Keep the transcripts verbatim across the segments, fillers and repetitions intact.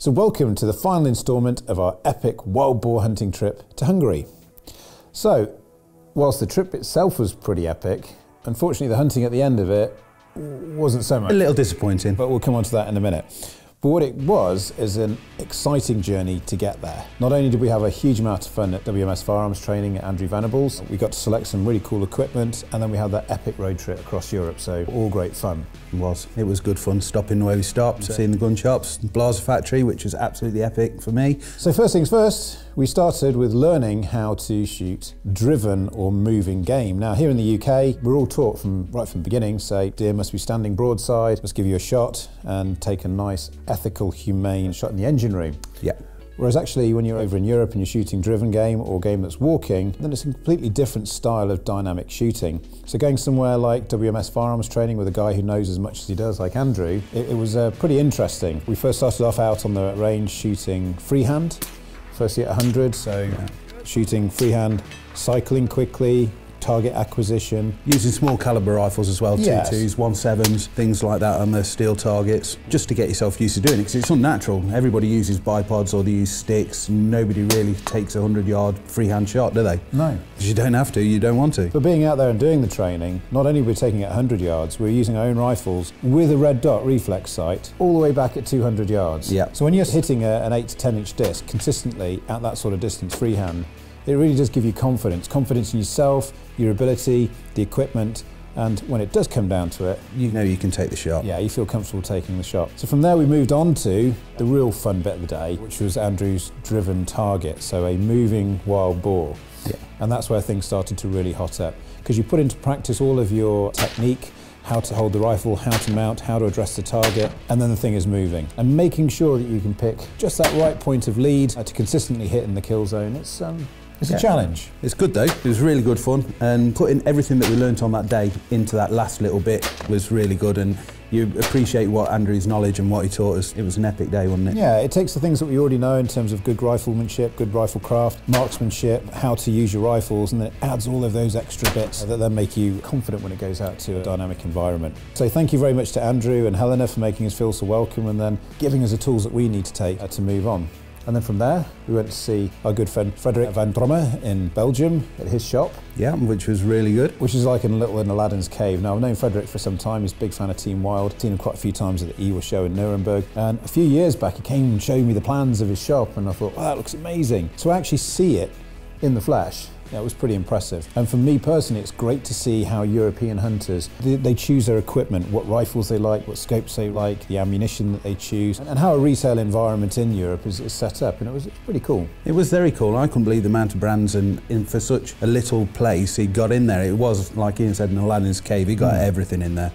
So welcome to the final instalment of our epic wild boar hunting trip to Hungary. So, whilst the trip itself was pretty epic, unfortunately the hunting at the end of it wasn't so much. A little disappointing. But we'll come on to that in a minute. But what it was is an exciting journey to get there. Not only did we have a huge amount of fun at W M S Firearms Training at Andrew Venables, we got to select some really cool equipment, and then we had that epic road trip across Europe, so all great fun. It was. It was good fun, stopping where we stopped, so. Seeing the gun shops, the Blaser factory, which was absolutely epic for me. So first things first, we started with learning how to shoot driven or moving game. Now here in the U K, we're all taught from right from the beginning, say, deer must be standing broadside, must give you a shot, and take a nice, ethical, humane shot in the engine room. Yeah. Whereas actually when you're over in Europe and you're shooting driven game or game that's walking, then it's a completely different style of dynamic shooting. So going somewhere like W M S Firearms Training with a guy who knows as much as he does, like Andrew, it, it was uh, pretty interesting. We first started off out on the range shooting freehand, firstly at one hundred, so yeah. Shooting freehand, cycling quickly, target acquisition. Using small caliber rifles as well, yes. two twos, one sevens, things like that on the steel targets, just to get yourself used to doing it, because it's unnatural. Everybody uses bipods or they use sticks. Nobody really takes a hundred yard freehand shot, do they? No. Because you don't have to, you don't want to. But being out there and doing the training, not only were we taking it one hundred yards, we were using our own rifles with a red dot reflex sight all the way back at two hundred yards. Yeah. So when you're hitting a, an eight to ten inch disc consistently at that sort of distance freehand, it really does give you confidence, confidence in yourself, your ability, the equipment, and when it does come down to it, you know you can take the shot. Yeah, you feel comfortable taking the shot. So from there we moved on to the real fun bit of the day, which was Andrew's driven target, so a moving wild boar. Yeah. And that's where things started to really hot up, because you put into practice all of your technique, how to hold the rifle, how to mount, how to address the target, and then the thing is moving. And making sure that you can pick just that right point of lead to consistently hit in the kill zone, it's um, It's yeah. a challenge. It's good though, it was really good fun, and putting everything that we learnt on that day into that last little bit was really good, and you appreciate what Andrew's knowledge and what he taught us. It was an epic day, wasn't it? Yeah, it takes the things that we already know in terms of good riflemanship, good rifle craft, marksmanship, how to use your rifles, and then it adds all of those extra bits that then make you confident when it goes out to a dynamic environment. So thank you very much to Andrew and Helena for making us feel so welcome and then giving us the tools that we need to take to move on. And then from there, we went to see our good friend Frederic van Drummer in Belgium at his shop. Yeah, which was really good. Which is like in little in Aladdin's cave. Now, I've known Frederic for some time. He's a big fan of Team Wild. Seen him quite a few times at the I W A show in Nuremberg. And a few years back, he came and showed me the plans of his shop, and I thought, wow, that looks amazing. So I actually see it in the flesh. Yeah, it was pretty impressive. And for me personally, it's great to see how European hunters, they, they choose their equipment, what rifles they like, what scopes they like, the ammunition that they choose, and, and how a retail environment in Europe is, is set up. And it was, it was pretty cool. It was very cool. I couldn't believe the amount of brands, and, and for such a little place, he got in there. It was, like Ian said, in Aladdin's cave. He got mm. everything in there.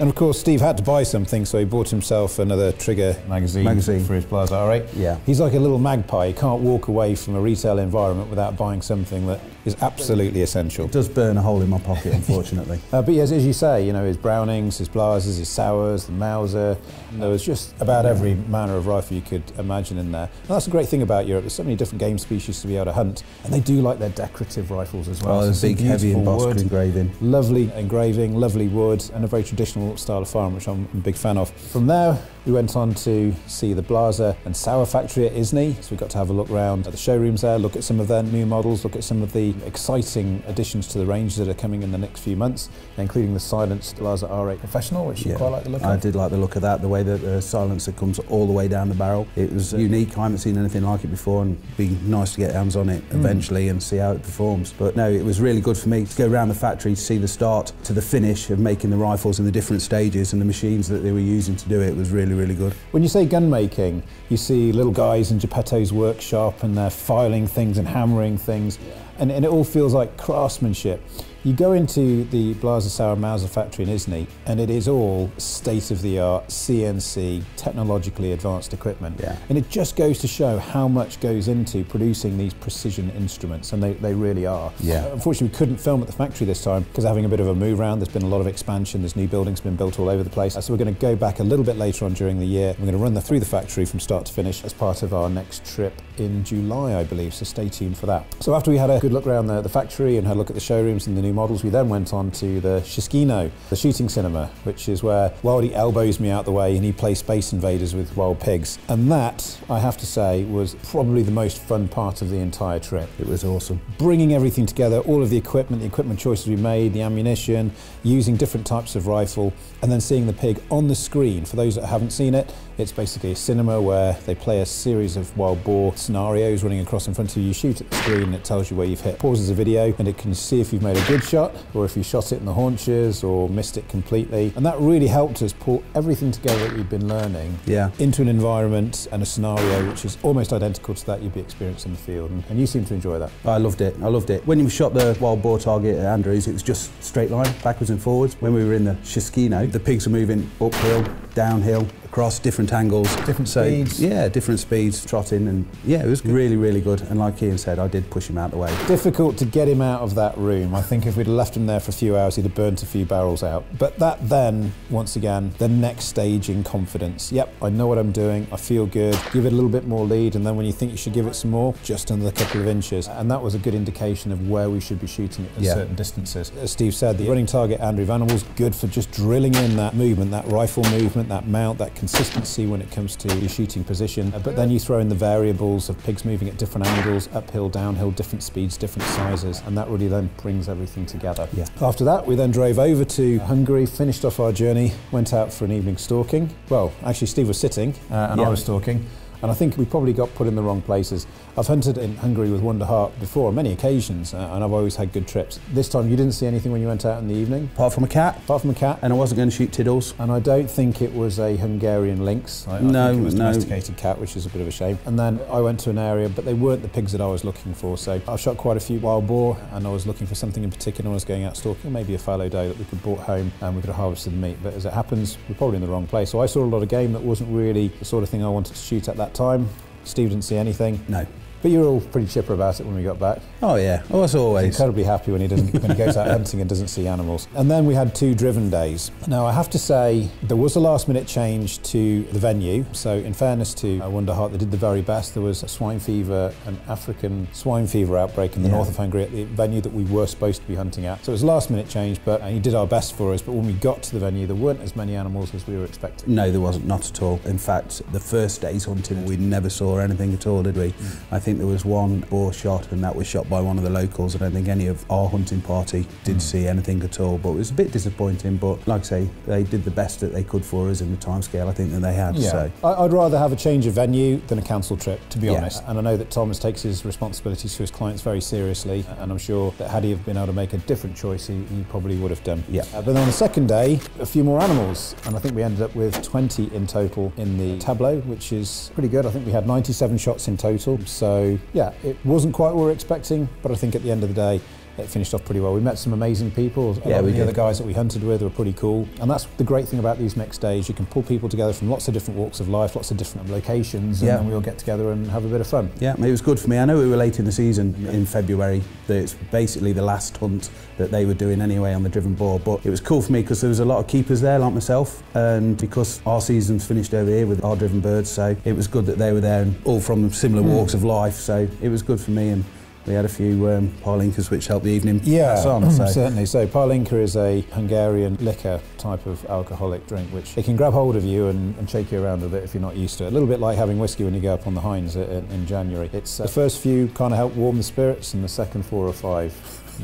And of course, Steve had to buy something, so he bought himself another trigger magazine, magazine. for his Blaser R eight. Yeah. He's like a little magpie. He can't walk away from a retail environment without buying something that is absolutely essential. It does burn a hole in my pocket, unfortunately. uh, but yes, as you say, you know, his Brownings, his Blasers, his Sauers, the Mauser. There was just about every manner of rifle you could imagine in there. And that's the great thing about Europe. There's so many different game species to be able to hunt, and they do like their decorative rifles as well. Oh, there's big, heavy embossed engraving. Lovely engraving, lovely wood, and a very traditional style of farm, which I'm a big fan of. From there, we went on to see the Blaser and Sauer factory at Isny, so we got to have a look around at the showrooms there, look at some of their new models, look at some of the exciting additions to the range that are coming in the next few months, including the silenced Blaser R eight Professional, which yeah, you quite like the look of. I did like the look of that, the way that the silencer comes all the way down the barrel. It was uh, unique, I haven't seen anything like it before, and it'd be nice to get hands on it mm. eventually and see how it performs. But no, it was really good for me to go around the factory to see the start to the finish of making the rifles and the different stages and the machines that they were using to do it. Was really, really good. When you say gun making, you see little guys in Geppetto's workshop and they're filing things and hammering things, yeah. and, and it all feels like craftsmanship. You go into the Blaser Sauer Mauser factory in Isny, and it is all state-of-the-art, C N C, technologically advanced equipment. Yeah. And it just goes to show how much goes into producing these precision instruments, and they, they really are. Yeah. Unfortunately, we couldn't film at the factory this time because they're having a bit of a move around. There's been a lot of expansion. There's new buildings been built all over the place. So we're going to go back a little bit later on during the year. We're going to run the, through the factory from start to finish as part of our next trip in July, I believe. So stay tuned for that. So after we had a good look around the, the factory and had a look at the showrooms and the new new models, we then went on to the Shishkino, the shooting cinema, which is where Wildy elbows me out the way and he plays Space Invaders with wild pigs. And that, I have to say, was probably the most fun part of the entire trip. It was awesome. Bringing everything together, all of the equipment, the equipment choices we made, the ammunition, using different types of rifle, and then seeing the pig on the screen. For those that haven't seen it, it's basically a cinema where they play a series of wild boar scenarios running across in front of you. You shoot at the screen and it tells you where you've hit. Pauses the video and it can see if you've made a good shot or if you shot it in the haunches or missed it completely. And that really helped us pull everything together that we've been learning yeah. into an environment and a scenario which is almost identical to that you'd be experiencing in the field. And, and you seem to enjoy that. I loved it. I loved it. When you shot the wild boar target at Andrews, it was just straight line, backwards and forwards. When we were in the Shishkino, the pigs were moving uphill, downhill, across different angles, different so, speeds. Yeah, different speeds, trotting, and yeah, it was good. Really, really good. And like Ian said, I did push him out the way. Difficult to get him out of that room. I think if we'd left him there for a few hours, he'd have burnt a few barrels out. But that then, once again, the next stage in confidence. Yep, I know what I'm doing, I feel good, give it a little bit more lead, and then when you think you should give it some more, just another couple of inches. And that was a good indication of where we should be shooting at yeah. certain distances. As Steve said, the running target, Andrew Venables, good for just drilling in that movement, that rifle movement, that mount, that consistency when it comes to your shooting position, but then you throw in the variables of pigs moving at different angles, uphill, downhill, different speeds, different sizes, and that really then brings everything together. Yeah. After that, we then drove over to Hungary, finished off our journey, went out for an evening stalking. Well, actually, Steve was sitting uh, and yeah. I was stalking. And I think we probably got put in the wrong places. I've hunted in Hungary with Wonderheart before on many occasions, uh, and I've always had good trips. This time you didn't see anything when you went out in the evening? Apart from a cat. Apart from a cat. And I wasn't going to shoot tiddles. And I don't think it was a Hungarian lynx. I, no, I think it was a no. domesticated cat, which is a bit of a shame. And then I went to an area, but they weren't the pigs that I was looking for, so I shot quite a few wild boar, and I was looking for something in particular when I was going out stalking, maybe a fallow doe that we could brought home and we could have harvested the meat. But as it happens, we're probably in the wrong place. So I saw a lot of game that wasn't really the sort of thing I wanted to shoot at that time. Steve didn't see anything. No. But you were all pretty chipper about it when we got back. Oh yeah, well, as always. He's incredibly happy when he doesn't when he goes out hunting and doesn't see animals. And then we had two driven days. Now I have to say there was a last minute change to the venue. So in fairness to Wonderheart, they did the very best. There was a swine fever, an African swine fever outbreak in the yeah. north of Hungary at the venue that we were supposed to be hunting at. So it was a last minute change, but he did our best for us. But when we got to the venue, there weren't as many animals as we were expecting. No, there wasn't, not at all. In fact, the first day's hunting, we never saw anything at all, did we? Mm. I think there was one boar shot, and that was shot by one of the locals. I don't think any of our hunting party did mm. see anything at all, but it was a bit disappointing. But like I say, they did the best that they could for us in the time scale I think that they had. Yeah. So I'd rather have a change of venue than a council trip, to be yeah. honest. And I know that Thomas takes his responsibilities to his clients very seriously, and I'm sure that had he have been able to make a different choice, he, he probably would have done. Yeah. Uh, but then on the second day, a few more animals, and I think we ended up with twenty in total in the tableau, which is pretty good. I think we had ninety-seven shots in total. So yeah, it wasn't quite what we were expecting, but I think at the end of the day, it finished off pretty well. We met some amazing people. Yeah, we did. The other guys that we hunted with were pretty cool. And that's the great thing about these next days. You can pull people together from lots of different walks of life, lots of different locations, and yeah. then we all get together and have a bit of fun. Yeah, it was good for me. I know we were late in the season yeah. in February. That it's basically the last hunt that they were doing anyway on the driven boar, but it was cool for me because there was a lot of keepers there, like myself, and because our season's finished over here with our driven birds, so it was good that they were there and all from similar mm. walks of life, so it was good for me. And we had a few um, palinkas which helped the evening yeah, pass on. So. Certainly. So palinka is a Hungarian liquor type of alcoholic drink which it can grab hold of you and, and shake you around a bit if you're not used to it. A little bit like having whiskey when you go up on the Hinds in, in January. It's uh, the first few kind of help warm the spirits, and the second four or five,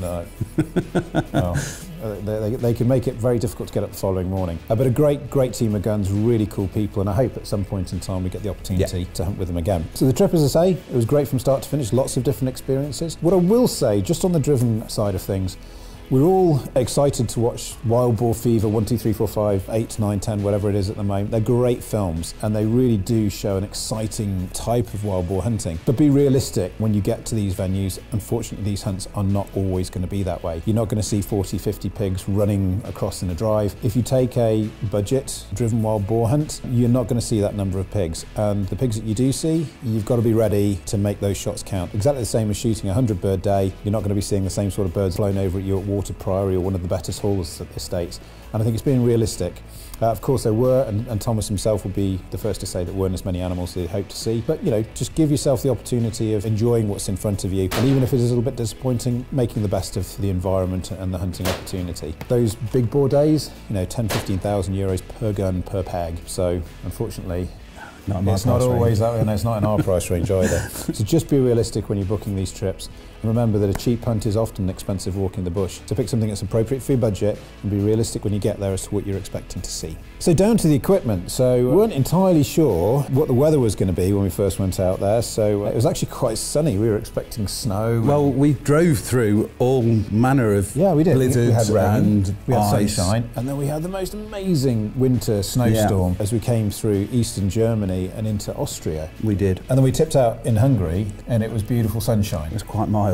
no. no. Uh, they, they can make it very difficult to get up the following morning. Uh, but a great, great team of guns, really cool people, and I hope at some point in time we get the opportunity yeah. to hunt with them again. So the trip, as I say, it was great from start to finish, lots of different experiences. What I will say, just on the driven side of things, we're all excited to watch Wild Boar Fever one, two, three, four, five, eight, nine, ten, whatever it is at the moment. They're great films, and they really do show an exciting type of wild boar hunting. But be realistic when you get to these venues. Unfortunately, these hunts are not always going to be that way. You're not going to see forty, fifty pigs running across in a drive. If you take a budget driven wild boar hunt, you're not going to see that number of pigs. And the pigs that you do see, you've got to be ready to make those shots count. Exactly the same as shooting a hundred bird day. You're not going to be seeing the same sort of birds blown over at you at war Water Priory or one of the better hall estates, and I think it's being realistic. Uh, of course there were, and, and Thomas himself would be the first to say that weren't as many animals as he hoped to see, but you know, just give yourself the opportunity of enjoying what's in front of you, and even if it is a little bit disappointing, making the best of the environment and the hunting opportunity. Those big boar days, you know, ten, fifteen thousand euros per gun per peg, so unfortunately Not it's not always range. that, and it's not in our price range either. So just be realistic when you're booking these trips, and remember that a cheap hunt is often an expensive walk in the bush. So pick something that's appropriate for your budget, and be realistic when you get there as to what you're expecting to see. So down to the equipment. So we weren't entirely sure what the weather was going to be when we first went out there. So it was actually quite sunny. We were expecting snow. Well, we drove through all manner of yeah, we did. blizzards we had rain, and we had ice. sunshine, and then we had the most amazing winter snowstorm yeah. as we came through eastern Germany and into Austria. We did. And then we tipped out in Hungary and it was beautiful sunshine. It was quite mild.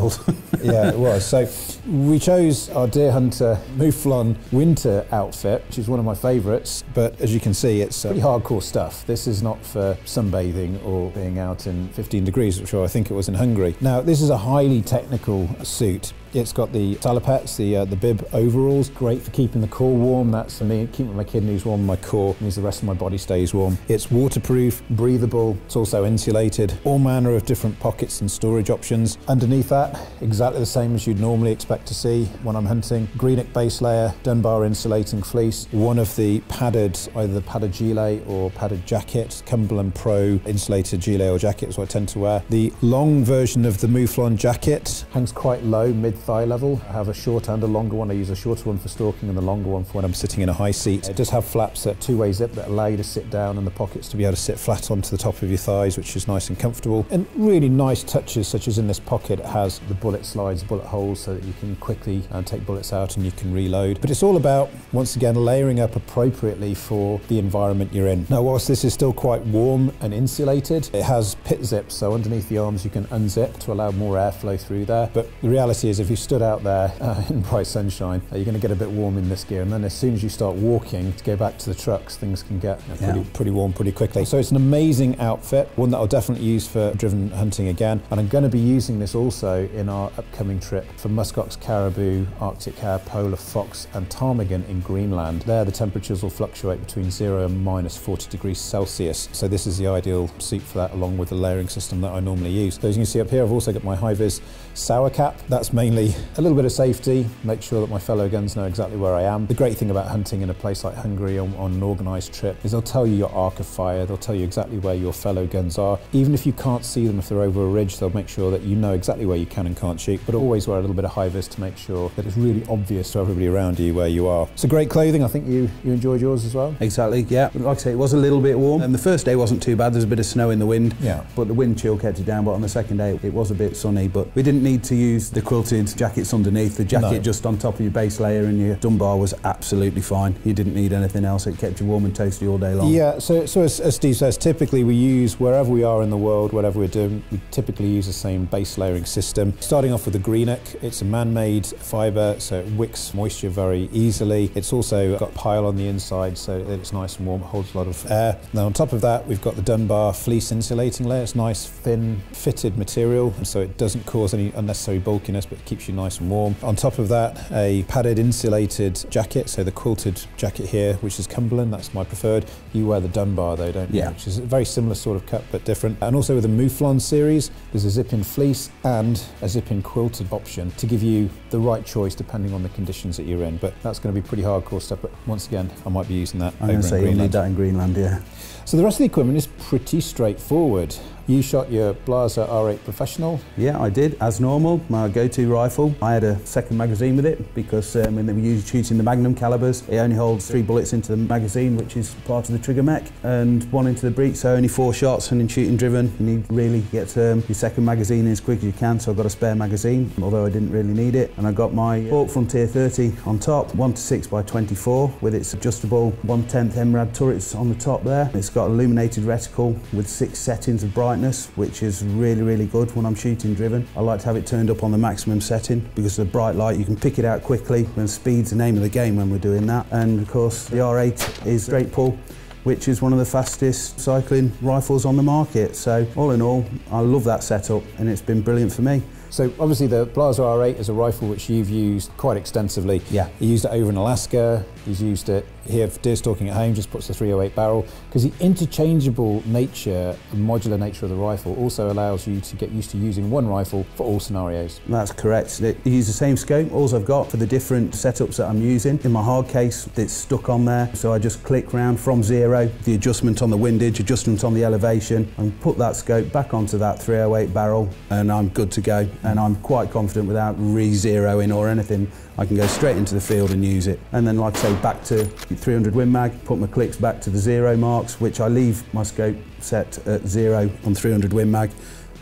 Yeah, it was. So we chose our Deer Hunter Mouflon winter outfit, which is one of my favourites, but as you can see it's uh, pretty hardcore stuff. This is not for sunbathing or being out in fifteen degrees, which I think it was in Hungary. Now this is a highly technical suit. It's got the talipats, the uh, the bib overalls, great for keeping the core warm. That's for me, keeping my kidneys warm, my core, means the rest of my body stays warm. It's waterproof, breathable, it's also insulated, all manner of different pockets and storage options. Underneath that, exactly the same as you'd normally expect to see when I'm hunting. Greenock base layer, Dunbar insulating fleece, one of the padded, either the padded gilet or padded jacket, Cumberland Pro insulated gilet or jacket is what I tend to wear. The long version of the Mouflon jacket hangs quite low, mid thigh level. I have a short and a longer one. I use a shorter one for stalking and the longer one for when I'm sitting in a high seat. It does have flaps, a two-way zip that allow you to sit down and the pockets to be able to sit flat onto the top of your thighs, which is nice and comfortable. And really nice touches, such as in this pocket, it has the bullet slides, bullet holes, so that you can quickly uh, take bullets out and you can reload. But it's all about, once again, layering up appropriately for the environment you're in. Now, whilst this is still quite warm and insulated, it has pit zips, so underneath the arms you can unzip to allow more airflow through there. But the reality is, if you You stood out there uh, in bright sunshine, uh, you're going to get a bit warm in this gear, and then as soon as you start walking to go back to the trucks, things can get you know, pretty, yeah. pretty warm pretty quickly. So it's an amazing outfit, one that I'll definitely use for driven hunting again, and I'm going to be using this also in our upcoming trip for muskox, caribou, Arctic hare, polar fox and ptarmigan in Greenland. There the temperatures will fluctuate between zero and minus forty degrees Celsius, so this is the ideal suit for that, along with the layering system that I normally use. So as you can see up here, I've also got my high-vis Sauer cap. That's mainly a little bit of safety, make sure that my fellow guns know exactly where I am. The great thing about hunting in a place like Hungary on, on an organised trip is they'll tell you your arc of fire, they'll tell you exactly where your fellow guns are. Even if you can't see them if they're over a ridge, they'll make sure that you know exactly where you can and can't shoot, but always wear a little bit of high-vis to make sure that it's really obvious to everybody around you where you are. So great clothing. I think you, you enjoyed yours as well? Exactly, yeah. Like I say, it was a little bit warm, and the first day wasn't too bad, there was a bit of snow in the wind, yeah. but the wind chill kept it down, but on the second day it was a bit sunny, but we didn't need to use the quilted jackets underneath. The jacket no. just on top of your base layer and your Dunbar was absolutely fine. You didn't need anything else. It kept you warm and toasty all day long. Yeah, so, so as, as Steve says, typically we use, wherever we are in the world, whatever we're doing, we typically use the same base layering system. Starting off with the Greenock, it's a man-made fibre, so it wicks moisture very easily. It's also got pile on the inside, so it's nice and warm, it holds a lot of air. Now on top of that, we've got the Dunbar fleece insulating layer. It's nice, thin, fitted material, so it doesn't cause any unnecessary bulkiness, but it keeps you nice and warm. On top of that, a padded insulated jacket, so the quilted jacket here, which is Cumberland, that's my preferred. You wear the Dunbar though, don't you? Yeah. Which is a very similar sort of cut, but different. And also with the Mouflon series, there's a zip-in fleece and a zip-in quilted option to give you the right choice depending on the conditions that you're in, but that's going to be pretty hardcore stuff, but once again, I might be using that I'm over in Greenland. You'll need that in Greenland, yeah. So the rest of the equipment is pretty straightforward. You shot your Blaser R eight Professional. Yeah, I did, as normal, my go-to rifle. I had a second magazine with it because um, when they were used shooting the Magnum calibers, it only holds three bullets into the magazine, which is part of the trigger mech, and one into the breech, so only four shots, and in shooting driven, you need really get um, your second magazine in as quick as you can, so I've got a spare magazine, although I didn't really need it, and I got my Hawk Frontier thirty on top, one to six by twenty-four, with its adjustable one tenth M rad turrets on the top there. It's got an illuminated reticle with six settings of bright, which is really really good when I'm shooting driven. I like to have it turned up on the maximum setting because of the bright light, you can pick it out quickly, and speed's the name of the game when we're doing that. And of course the R eight is straight pull, which is one of the fastest cycling rifles on the market. So all in all, I love that setup and it's been brilliant for me. So obviously the Blaser R eight is a rifle which you've used quite extensively. Yeah. He used it over in Alaska, he's used it here for deer stalking at home, just puts the three oh eight barrel, because the interchangeable nature and modular nature of the rifle also allows you to get used to using one rifle for all scenarios. That's correct. They use the same scope, all I've got for the different setups that I'm using. In my hard case, it's stuck on there, so I just click round from zero, the adjustment on the windage, adjustment on the elevation, and put that scope back onto that three oh eight barrel, and I'm good to go. And I'm quite confident without re-zeroing or anything. I can go straight into the field and use it. And then, like I say, back to three hundred Win Mag, put my clicks back to the zero marks, which I leave my scope set at zero on three hundred Win Mag,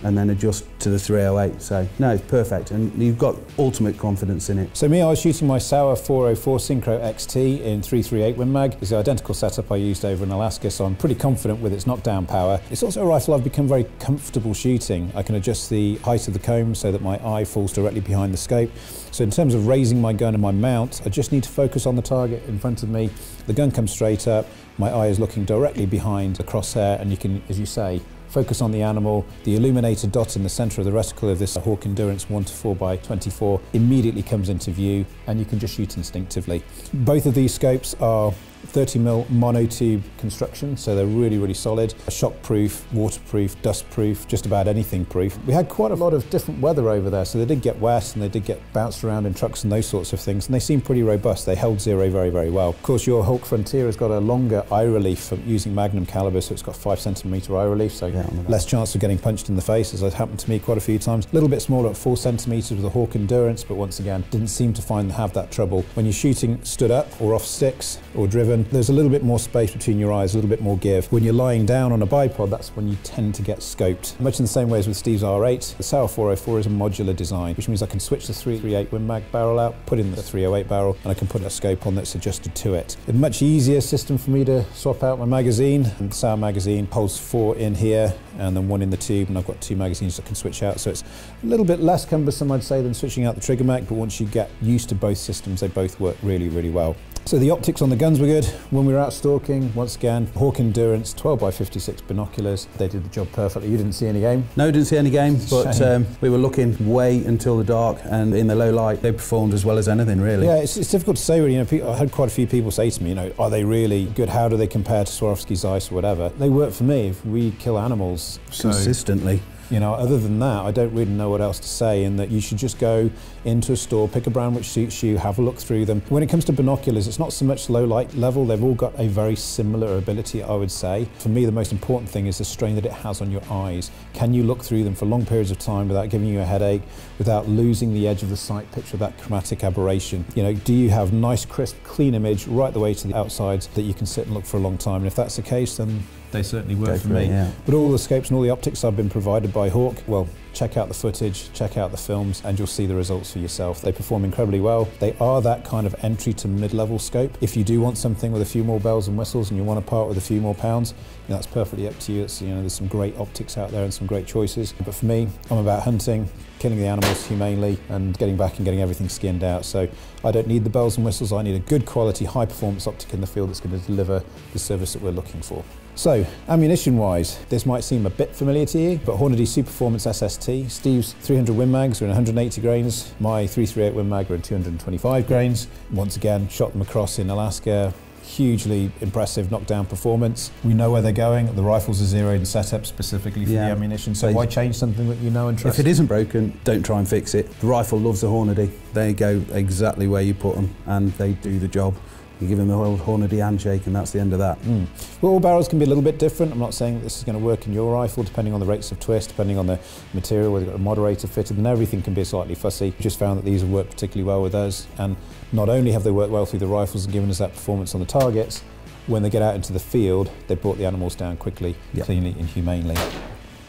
and then adjust to the three oh eight. So, no, it's perfect, and you've got ultimate confidence in it. So me, I was shooting my Sauer four oh four Synchro X T in three three eight Win Mag. It's the identical setup I used over in Alaska, so I'm pretty confident with its knockdown power. It's also a rifle I've become very comfortable shooting. I can adjust the height of the comb so that my eye falls directly behind the scope. So in terms of raising my gun and my mount, I just need to focus on the target in front of me. The gun comes straight up, my eye is looking directly behind the crosshair, and you can, as you say, focus on the animal. The illuminated dot in the centre of the reticle of this Hawk Endurance one to four by twenty-four immediately comes into view, and you can just shoot instinctively. Both of these scopes are thirty millimeter monotube construction, so they're really, really solid. Shock-proof, waterproof, dust-proof, just about anything-proof. We had quite a lot of different weather over there, so they did get wet and they did get bounced around in trucks and those sorts of things, and they seem pretty robust. They held zero very, very well. Of course, your Hawk Frontier has got a longer eye relief from using Magnum caliber, so it's got five centimetre eye relief, so yeah, less chance of getting punched in the face, as has happened to me quite a few times. A little bit smaller at four centimetres with the Hawk Endurance, but once again, didn't seem to find have that trouble. When you're shooting stood up or off sticks or driven, there's a little bit more space between your eyes, a little bit more give. When you're lying down on a bipod, that's when you tend to get scoped. Much in the same way as with Steve's R eight, the Sauer four oh four is a modular design, which means I can switch the three thirty-eight Win Mag barrel out, put in the three oh eight barrel, and I can put a scope on that's adjusted to it. A much easier system for me to swap out my magazine. The Sauer magazine holds four in here and then one in the tube, and I've got two magazines I can switch out, so it's a little bit less cumbersome, I'd say, than switching out the trigger mag, but once you get used to both systems, they both work really, really well. So the optics on the guns were good. When we were out stalking, once again, Hawk Endurance twelve by fifty-six binoculars. They did the job perfectly. You didn't see any game? No, didn't see any game, but um, we were looking way until the dark, and in the low light, they performed as well as anything, really. Yeah, it's, it's difficult to say, really. You know, I had quite a few people say to me, you know, are they really good? How do they compare to Swarovski's Ice or whatever? They work for me if we kill animals. So consistently. You know, other than that, I don't really know what else to say, in that you should just go into a store, pick a brand which suits you, have a look through them. When it comes to binoculars, it's not so much low light level. They've all got a very similar ability, I would say. For me, the most important thing is the strain that it has on your eyes. Can you look through them for long periods of time without giving you a headache, without losing the edge of the sight picture, that chromatic aberration? You know, do you have nice, crisp, clean image right the way to the outsides that you can sit and look for a long time? And if that's the case, then they certainly work for me. It, yeah. But all the scopes and all the optics I've been provided by Hawk, well, check out the footage, check out the films, and you'll see the results for yourself. They perform incredibly well. They are that kind of entry to mid-level scope. If you do want something with a few more bells and whistles and you want to part with a few more pounds, you know, that's perfectly up to you. It's, you know, there's some great optics out there and some great choices. But for me, I'm about hunting, killing the animals humanely, and getting back and getting everything skinned out. So I don't need the bells and whistles. I need a good quality, high-performance optic in the field that's going to deliver the service that we're looking for. So, ammunition-wise, this might seem a bit familiar to you, but Hornady Superformance S S T, Steve's three hundred Win Mags are in one hundred eighty grains, my three thirty-eight Win Mag are in two hundred twenty-five grains. Once again, shot them across in Alaska. Hugely impressive knockdown performance. We know where they're going. The rifles are zeroed and set up specifically for yeah. the ammunition, so they, why change something that you know and trust? If it isn't broken, don't try and fix it. The rifle loves the Hornady. They go exactly where you put them, and they do the job. You give them the old Hornady handshake, and that's the end of that. Mm. Well, all barrels can be a little bit different. I'm not saying that this is going to work in your rifle, depending on the rates of twist, depending on the material, whether you've got a moderator fitted, and everything can be slightly fussy. We just found that these have worked particularly well with us, and not only have they worked well through the rifles and given us that performance on the targets, when they get out into the field, they brought the animals down quickly, yep. cleanly and humanely.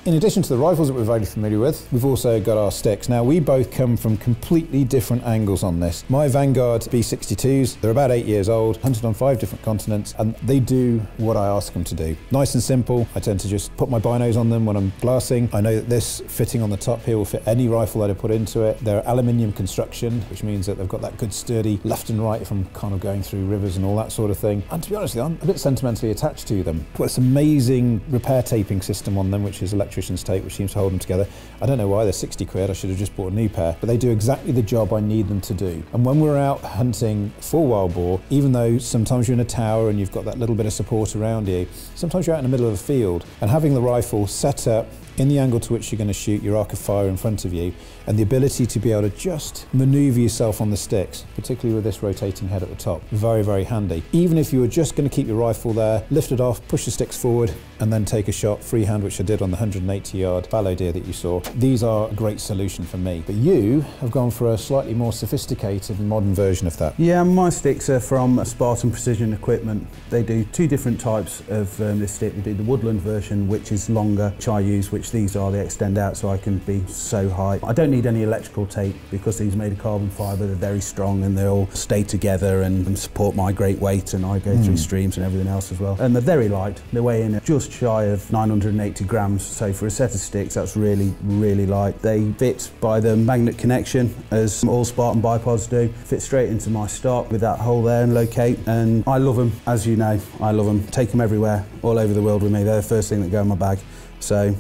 In addition to the rifles that we're very familiar with, we've also got our sticks. Now, we both come from completely different angles on this. My Vanguard B sixty-twos, they're about eight years old, hunted on five different continents, and they do what I ask them to do. Nice and simple. I tend to just put my binos on them when I'm blasting. I know that this fitting on the top here will fit any rifle that I put into it. They're aluminium construction, which means that they've got that good sturdy left and right from kind of going through rivers and all that sort of thing. And to be honest, I'm a bit sentimentally attached to them. Well, it's an amazing repair taping system on them, which is electric electrician's tape, which seems to hold them together. I don't know why, they're sixty quid, I should have just bought a new pair, but they do exactly the job I need them to do. And when we're out hunting for wild boar, even though sometimes you're in a tower and you've got that little bit of support around you, sometimes you're out in the middle of a field, and having the rifle set up in the angle to which you're going to shoot your arc of fire in front of you, and the ability to be able to just maneuver yourself on the sticks, particularly with this rotating head at the top, very, very handy. Even if you were just going to keep your rifle there, lift it off, push the sticks forward, and then take a shot freehand, which I did on the one hundred eighty yard fallow deer that you saw. These are a great solution for me. But you have gone for a slightly more sophisticated modern version of that. Yeah, my sticks are from Spartan Precision Equipment. They do two different types of um, this stick. They do the woodland version, which is longer, which I use, which these are, they extend out so I can be so high. I don't need any electrical tape because these are made of carbon fibre, they're very strong and they all stay together and support my great weight, and I go mm. through streams and everything else as well. And they're very light, they weigh in just shy of nine hundred eighty grams, so for a set of sticks that's really, really light. They fit by the magnet connection, as all Spartan bipods do, fit straight into my stock with that hole there and locate, and I love them, as you know, I love them. Take them everywhere, all over the world with me, they're the first thing that go in my bag. So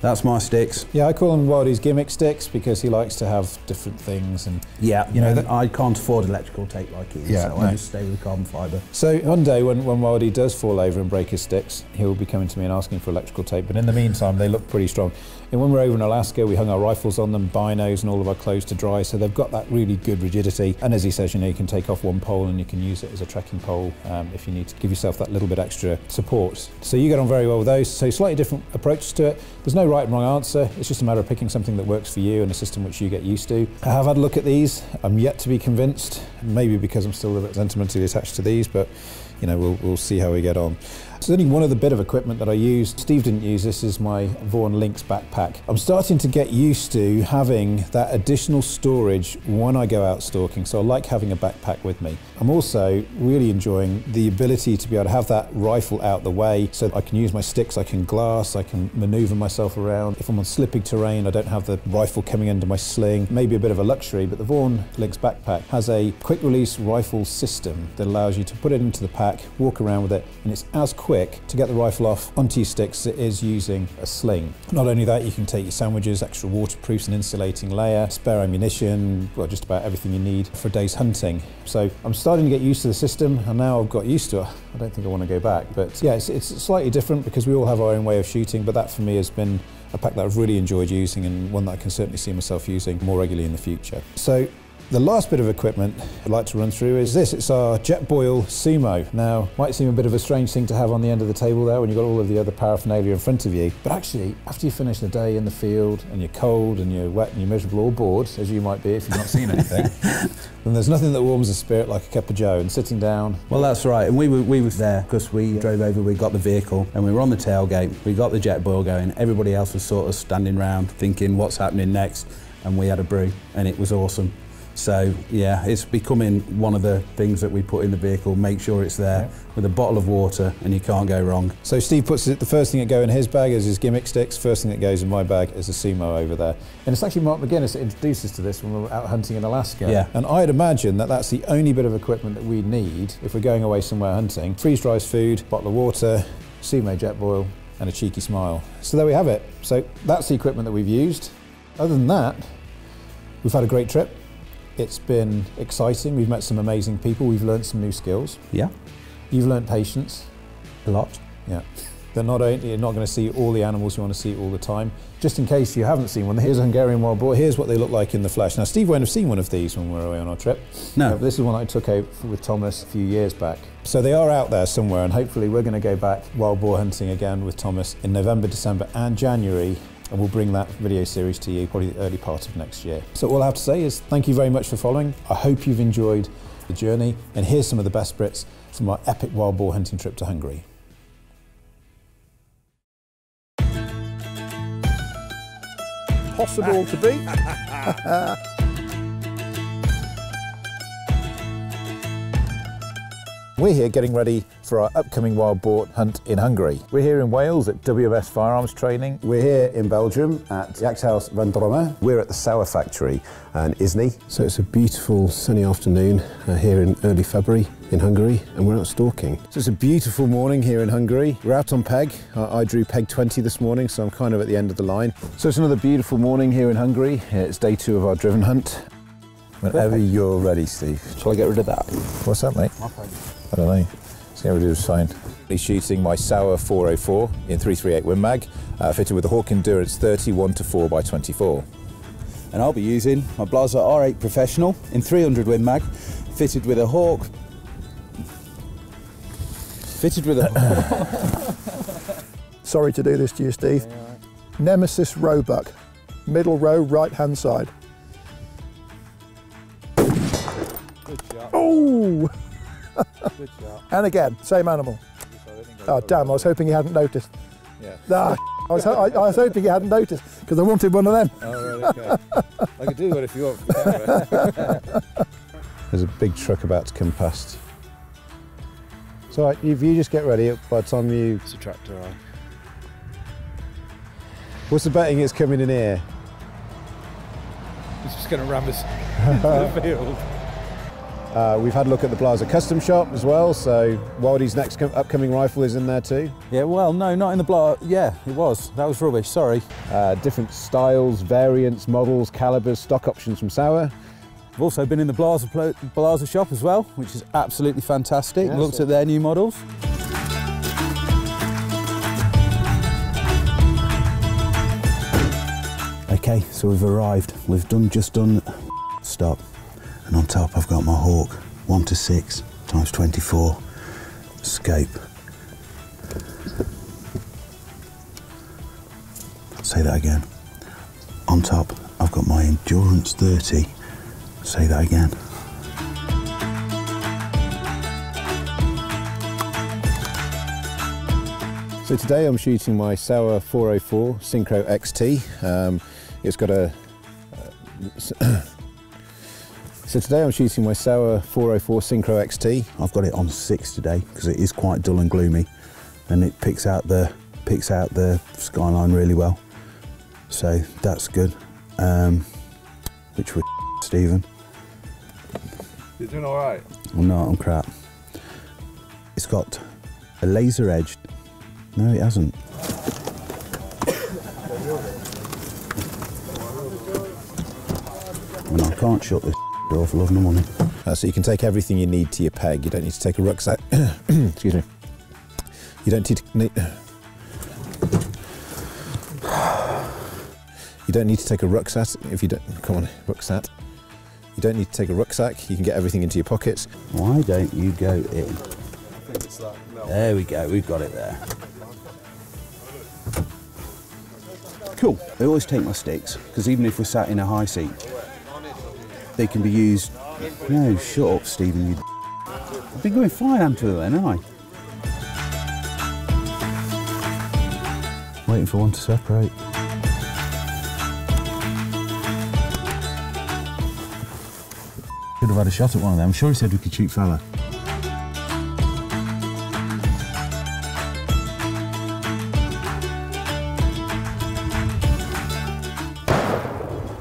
that's my sticks. Yeah, I call them Wildy's gimmick sticks because he likes to have different things, and yeah, you know, that I can't afford electrical tape like he is, yeah, so no. I just stay with carbon fibre. So one day when, when Wildy does fall over and break his sticks, he'll be coming to me and asking for electrical tape, but in the meantime they look pretty strong. And when we were over in Alaska, we hung our rifles on them, binos and all of our clothes to dry, so they've got that really good rigidity. And as he says, you know, you can take off one pole and you can use it as a trekking pole um, if you need to give yourself that little bit extra support. So you get on very well with those, so slightly different approaches to it. There's no right and wrong answer, it's just a matter of picking something that works for you and a system which you get used to. I have had a look at these, I'm yet to be convinced, maybe because I'm still a bit sentimentally attached to these, but you know, we'll, we'll see how we get on. So only one other bit of equipment that I used, Steve didn't use this, is my Vaughan Lynx backpack. I'm starting to get used to having that additional storage when I go out stalking, so I like having a backpack with me. I'm also really enjoying the ability to be able to have that rifle out the way so I can use my sticks, I can glass, I can manoeuvre myself around. If I'm on slippy terrain, I don't have the rifle coming under my sling. Maybe a bit of a luxury, but the Vaughan Lynx backpack has a quick release rifle system that allows you to put it into the pack, walk around with it, and it's as quick to get the rifle off onto your sticks as it is using a sling. Not only that, you can take your sandwiches, extra waterproofs and insulating layer, spare ammunition, well, just about everything you need for a day's hunting. So I'm starting to get used to the system, and now I've got used to it, I don't think I want to go back. But yeah, it's, it's slightly different because we all have our own way of shooting, but that for me has been a pack that I've really enjoyed using, and one that I can certainly see myself using more regularly in the future. So the last bit of equipment I'd like to run through is this, it's our Jetboil Sumo. Now, might seem a bit of a strange thing to have on the end of the table there when you've got all of the other paraphernalia in front of you, but actually, after you finish the day in the field and you're cold and you're wet and you're miserable or bored, as you might be if you've not seen anything, then there's nothing that warms the spirit like a cup of joe and sitting down. Well, that's right, and we were, we were there because we drove over, we got the vehicle and we were on the tailgate, we got the Jetboil going, everybody else was sort of standing around thinking what's happening next, and we had a brew and it was awesome. So yeah, it's becoming one of the things that we put in the vehicle, make sure it's there, yeah, with a bottle of water, and you can't go wrong. So Steve puts it, the first thing that go in his bag is his gimmick sticks, first thing that goes in my bag is the Sumo over there. And it's actually Mark McGinnis that introduces to this when we were out hunting in Alaska. Yeah. And I'd imagine that that's the only bit of equipment that we need if we're going away somewhere hunting. Freeze dries food, bottle of water, Sumo Jetboil, and a cheeky smile. So there we have it. So that's the equipment that we've used. Other than that, we've had a great trip. It's been exciting, we've met some amazing people, we've learned some new skills. Yeah. You've learned patience. A lot. Yeah. They're not only, you're not going to see all the animals you want to see all the time. Just in case you haven't seen one, here's a Hungarian wild boar, here's what they look like in the flesh. Now Steve won't have seen one of these when we were away on our trip. No. But this is one I took out with Thomas a few years back. So they are out there somewhere, and hopefully we're going to go back wild boar hunting again with Thomas in November, December and January. And we'll bring that video series to you probably the early part of next year. So all I have to say is thank you very much for following. I hope you've enjoyed the journey, and here's some of the best bits from our epic wild boar hunting trip to Hungary. Possible to be. We're here getting ready for our upcoming wild boar hunt in Hungary. We're here in Wales at W M S Firearms Training. We're here in Belgium at the Axhaus van Drummer. We're at the Sauer factory in Isny. So it's a beautiful sunny afternoon uh, here in early February in Hungary, and we're out stalking. So it's a beautiful morning here in Hungary. We're out on peg. I, I drew peg twenty this morning, so I'm kind of at the end of the line. So it's another beautiful morning here in Hungary. It's day two of our driven hunt. Whenever you're ready, Steve. Shall I get rid of that? What's that, mate? My peg. I don't know. Let's get rid of this sign. He's shooting my Sauer four oh four in three thirty-eight Win Mag, uh, fitted with the Hawk Endurance thirty one to four by twenty-four. And I'll be using my Blaser R eight Professional in three hundred Win Mag, fitted with a Hawk. Fitted with a. Sorry to do this to you, Steve. Yeah, right. Nemesis Roebuck, middle row, right hand side. Good shot. Oh! Good shot. And again, same animal. Oh damn! I was hoping you hadn't noticed. Yeah. Ah, I was, ho I, I was hoping you hadn't noticed because I wanted one of them. Oh right, okay. I could do one if you want. There's a big truck about to come past. So right, if you just get ready, by the time you subtract, all right. What's the betting? It's coming in here. It's just going to ram us into the field. Uh, we've had a look at the Blaser Custom Shop as well, so Wildy's next upcoming rifle is in there too. Yeah, well, no, not in the Blaser. Yeah, it was. That was rubbish, sorry. Uh, different styles, variants, models, calibers, stock options from Sauer. We've also been in the Blaser, Blaser Shop as well, which is absolutely fantastic. Yeah, Looked so. at their new models. Okay, so we've arrived. We've done just done stop. And on top I've got my Hawk, one to six times twenty-four, scope. Say that again. On top I've got my Endurance thirty, say that again. So today I'm shooting my Sauer four oh four Synchro X T. Um, it's got a... Uh, So today I'm shooting my Sauer four oh four Synchro X T. I've got it on six today because it is quite dull and gloomy, and it picks out the picks out the skyline really well. So that's good. Um, which was Stephen. You're doing all right. I'm not. I'm crap. It's got a laser edged. No, it hasn't. And I can't shut this door for love and money. Uh, so you can take everything you need to your peg. You don't need to take a rucksack. Excuse me. You don't need to. Need... You don't need to take a rucksack if you don't. Come on, rucksack. You don't need to take a rucksack. You can get everything into your pockets. Why don't you go in? I think it's that. No. There we go. We've got it there. Cool. I always take my sticks because even if we're sat in a high seat, they can be used. No, shut up, Stephen. You. I've been going fine after then, haven't I? Waiting for one to separate. Could have had a shot at one of them. I'm sure he said we could shoot fella.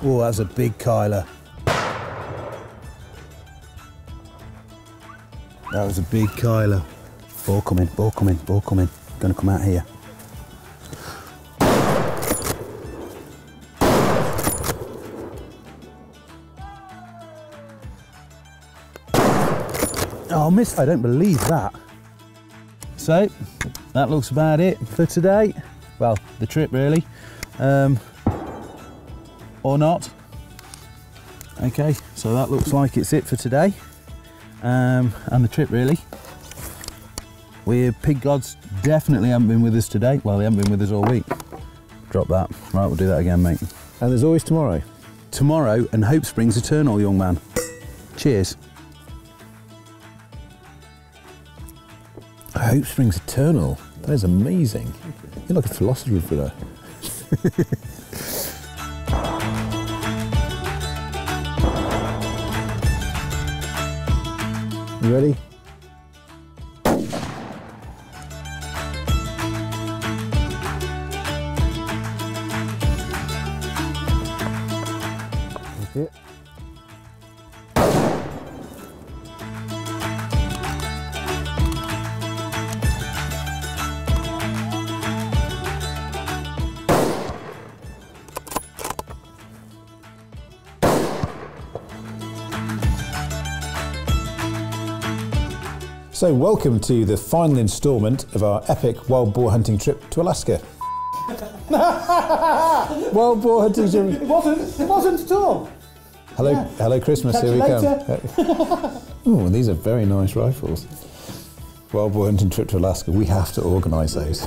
Oh, that's a big Kyler. That was a big Kyler. Ball coming, ball coming, ball coming. Gonna come out here. Oh, I missed. I don't believe that. So, that looks about it for today. Well, the trip really. Um, or not. Okay, so that looks like it's it for today. Um, and the trip really. We're pig gods definitely haven't been with us today. Well, they haven't been with us all week. Drop that. Right, we'll do that again, mate. And there's always tomorrow. Tomorrow, and hope springs eternal, young man. Cheers. Hope springs eternal. That is amazing. You're like a philosopher, brother. You ready? Yeah. So welcome to the final instalment of our epic wild boar hunting trip to Alaska. Wild boar hunting trip. It wasn't, it wasn't Tom. Hello, yeah. Hello Christmas, catch here we later. Come. Oh, these are very nice rifles. Wild boar hunting trip to Alaska, we have to organise those.